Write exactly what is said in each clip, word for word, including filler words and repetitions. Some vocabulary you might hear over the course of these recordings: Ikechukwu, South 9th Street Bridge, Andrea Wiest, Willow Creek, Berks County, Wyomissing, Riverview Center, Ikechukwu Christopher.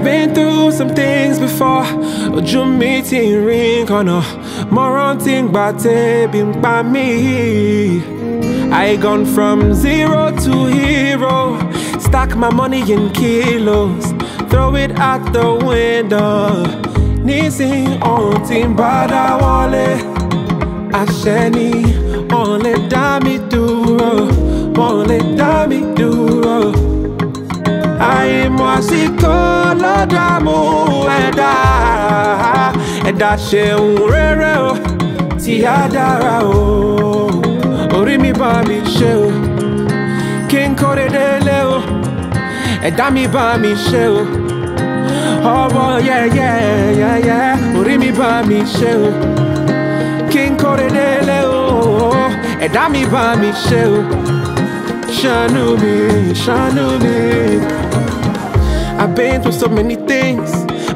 We've been through some things before. Ojú mi ti rí nǹkan náà, mo rántí ìgbà tẹ́bí ń pa mí. I gone from zero to hero. Stack my money in kilos, throw it out the window. Nísìnyí ohun tí ń padà wọlé, àṣẹ ni wọ́n lè dá mi dúró, wọ́n lè dá mi dúró. Àìmọ̀ àsìkò ló dààmú ẹ̀dá, ẹ̀dá ṣe ohun rere o, tí a dára o. Orí mi bá mi ṣe o, kí n kórè délé o, ẹ̀dá mi bá mi ṣe o. Oh yeah yeah yeah yeah, orí mi bá mi ṣe o, kí n kórè délé o, ẹ̀dá mi bá mi ṣe o. Ṣàánú mi, ṣàánú mi. I've been through so many things,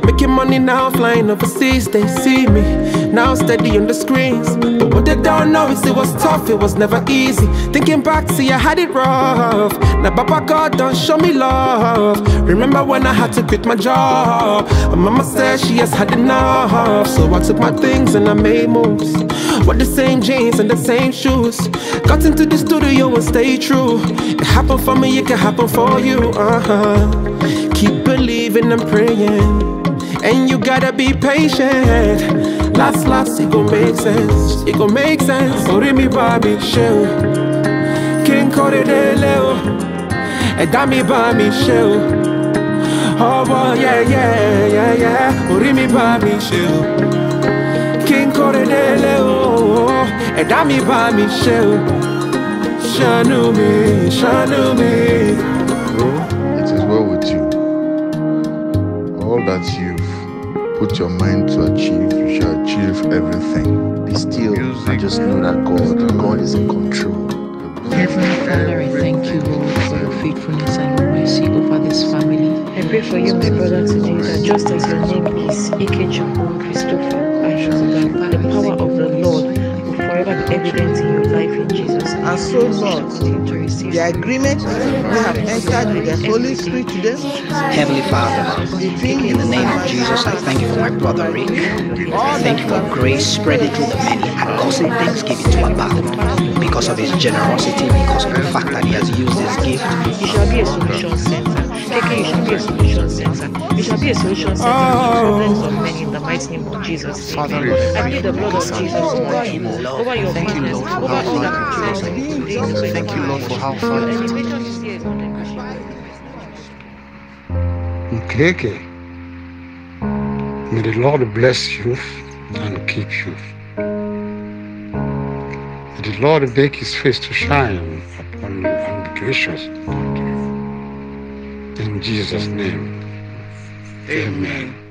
making money now, flying overseas. They see me now, steady on the screens. But what they don't know is it was tough, it was never easy. Thinking back, see I had it rough. Now Baba God don't show me love. Remember when I had to quit my job? My mama said she has had enough, so I took my things and I made moves. Wore the same jeans and the same shoes, got into the studio and stayed true. It happened for me, it can happen for you. Uh-huh. Keep believing and praying, and you gotta be patient. Last, last, it gon' make sense, it gon' make sense. Orí mi bá mi ṣe o, kí n kórè délé o, ẹ̀dá mi bá mi ṣe o. Oh yeah yeah yeah yeah, orí mi bá mi ṣe o, kí n kórè délé o, ẹ̀dá mi bá mi ṣe o. Ṣàánú mi, ṣàánú mi. Bro, it is well with you. All that you've put your mind to achieve, you shall achieve everything. Be still and just know that God, God is in control. Heavenly Father, I thank you, Lord, for your faithfulness and your mercy over this family. I pray for you, my brother, today that just as your name is Ikechukwu Christopher, the power of the Lord will forever be evident in your life in Jesus' name. And so, Lord, the agreement we have entered with the Holy Spirit today. Heavenly Father, in the name of Jesus, I thank you for my brother Rick. I thank you for grace spread it to the many and causing thanksgiving to abound. Because of his generosity, because of the fact that he has used this gift. You shall be a solution center. You shall be a solution center. You shall be a solution center in the problems of men in the mighty name of Jesus. Father, I plead the blood of Jesus over you, over your family, over all that concerns you. Thank you, Lord, for how far it is. Ikeke, may the Lord bless you and keep you. May the Lord make his face to shine upon you and be gracious unto you. In Jesus' name, amen.